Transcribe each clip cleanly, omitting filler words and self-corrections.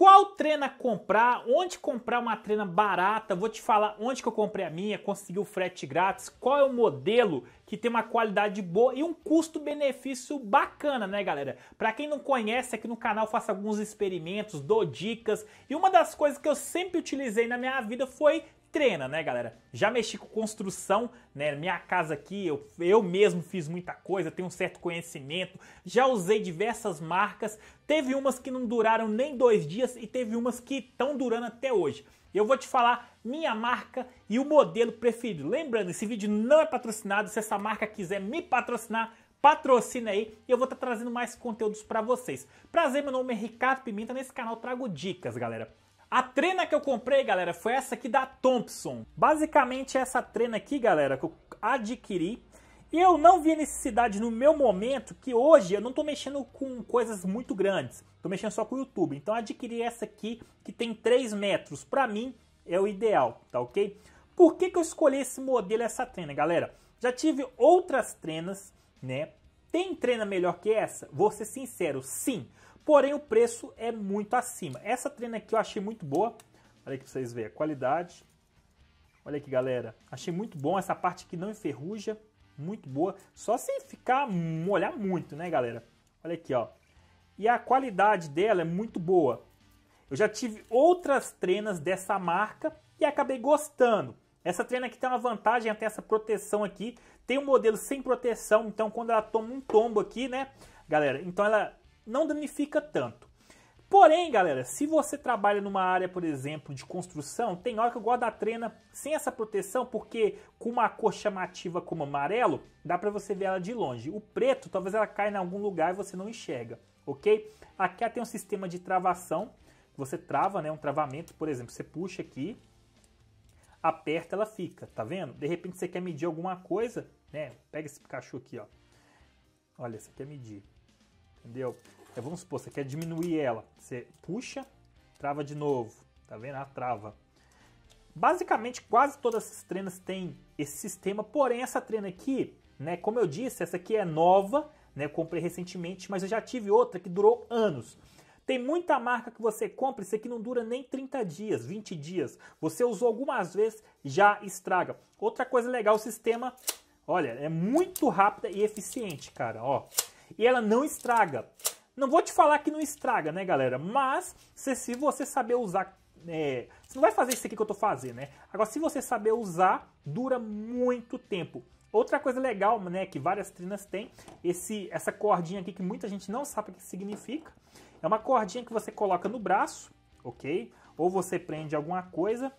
Qual trena comprar, onde comprar uma trena barata, vou te falar onde que eu comprei a minha, consegui o frete grátis, qual é o modelo que tem uma qualidade boa e um custo-benefício bacana, né, galera? Pra quem não conhece, aqui no canal eu faço alguns experimentos, dou dicas, e uma das coisas que eu sempre utilizei na minha vida foi trena, né, galera? Já mexi com construção, né? Minha casa aqui, eu mesmo fiz muita coisa, tenho um certo conhecimento, já usei diversas marcas, teve umas que não duraram nem 2 dias e teve umas que estão durando até hoje. Eu vou te falar minha marca e o modelo preferido. Lembrando, esse vídeo não é patrocinado, se essa marca quiser me patrocinar, patrocina aí e eu vou estar trazendo mais conteúdos para vocês. Prazer, meu nome é Ricardo Pimenta, nesse canal eu trago dicas, galera. A trena que eu comprei, galera, foi essa aqui da Thompson. Basicamente é essa trena aqui, galera, que eu adquiri. E eu não vi necessidade no meu momento, que hoje eu não tô mexendo com coisas muito grandes. Tô mexendo só com o YouTube. Então eu adquiri essa aqui, que tem 3 metros. Pra mim, é o ideal, tá ok? Por que eu escolhi esse modelo, essa trena, galera? Já tive outras trenas, né? Tem trena melhor que essa? Vou ser sincero, sim. Porém, o preço é muito acima. Essa trena aqui eu achei muito boa. Olha aqui pra vocês verem a qualidade. Olha aqui, galera. Achei muito bom. Essa parte aqui não enferruja. Muito boa. Só se ficar molhar muito, né, galera? Olha aqui, ó. E a qualidade dela é muito boa. Eu já tive outras trenas dessa marca e acabei gostando. Essa trena aqui tem uma vantagem, até essa proteção aqui. Tem um modelo sem proteção. Então, quando ela toma um tombo aqui, né, galera? Então, ela não danifica tanto. Porém, galera, se você trabalha numa área, por exemplo, de construção, tem hora que eu gosto da trena sem essa proteção, porque com uma cor chamativa como amarelo, dá pra você ver ela de longe. O preto, talvez ela caia em algum lugar e você não enxerga, ok? Aqui ela tem um sistema de travação, você trava, né, um travamento, por exemplo, você puxa aqui, aperta, ela fica, tá vendo? De repente você quer medir alguma coisa, né, pega esse Pikachu aqui, ó. Olha, você quer medir. Entendeu? Então, vamos supor, você quer diminuir ela. Você puxa, trava de novo. Tá vendo? Ela trava. Basicamente, quase todas as trenas têm esse sistema. Porém, essa trena aqui, né? Como eu disse, essa aqui é nova, né? Eu comprei recentemente, mas eu já tive outra que durou anos. Tem muita marca que você compra, isso aqui não dura nem 30 dias, 20 dias. Você usou algumas vezes, já estraga. Outra coisa legal, o sistema, olha, é muito rápida e eficiente, cara, ó. E ela não estraga. Não vou te falar que não estraga, né, galera? Mas se você saber usar... você não vai fazer isso aqui que eu tô fazendo, né? Agora, se você saber usar, dura muito tempo. Outra coisa legal, né, que várias trinas têm, essa cordinha aqui que muita gente não sabe o que significa. É uma cordinha que você coloca no braço, ok? Ou você prende alguma coisa.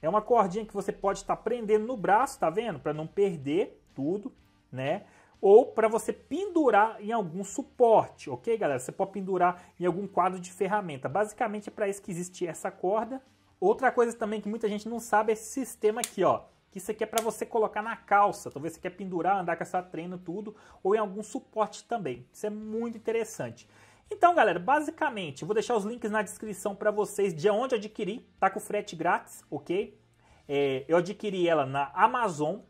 É uma cordinha que você pode estar prendendo no braço, tá vendo? Para não perder tudo, né? Ou para você pendurar em algum suporte, ok, galera? Você pode pendurar em algum quadro de ferramenta. Basicamente é para isso que existe essa corda. Outra coisa também que muita gente não sabe é esse sistema aqui, ó. Que isso aqui é para você colocar na calça. Talvez você quer pendurar, andar com essa trena, tudo. Ou em algum suporte também. Isso é muito interessante. Então, galera, basicamente, eu vou deixar os links na descrição para vocês de onde adquirir. Tá com frete grátis, ok? Eu adquiri ela na Amazon.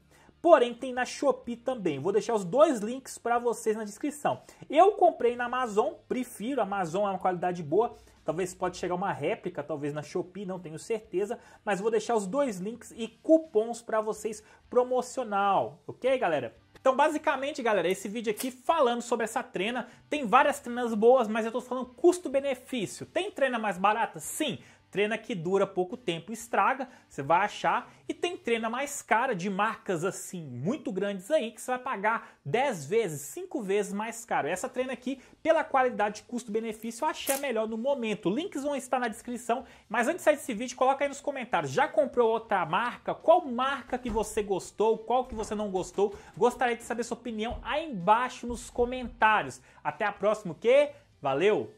Porém, tem na Shopee também. Vou deixar os 2 links para vocês na descrição. Eu comprei na Amazon, prefiro. A Amazon é uma qualidade boa. Talvez pode chegar uma réplica, talvez na Shopee, não tenho certeza. Mas vou deixar os 2 links e cupons para vocês promocional. Ok, galera? Então, basicamente, galera, esse vídeo aqui falando sobre essa trena. Tem várias trenas boas, mas eu tô falando custo-benefício. Tem trena mais barata? Sim. Trena que dura pouco tempo, estraga, você vai achar. E tem trena mais cara, de marcas assim, muito grandes aí, que você vai pagar 10 vezes, 5 vezes mais caro. Essa trena aqui, pela qualidade, custo-benefício, eu achei a melhor no momento. Links vão estar na descrição, mas antes de sair desse vídeo, coloca aí nos comentários. Já comprou outra marca? Qual marca que você gostou? Qual que você não gostou? Gostaria de saber sua opinião aí embaixo nos comentários. Até a próxima, o quê? Valeu!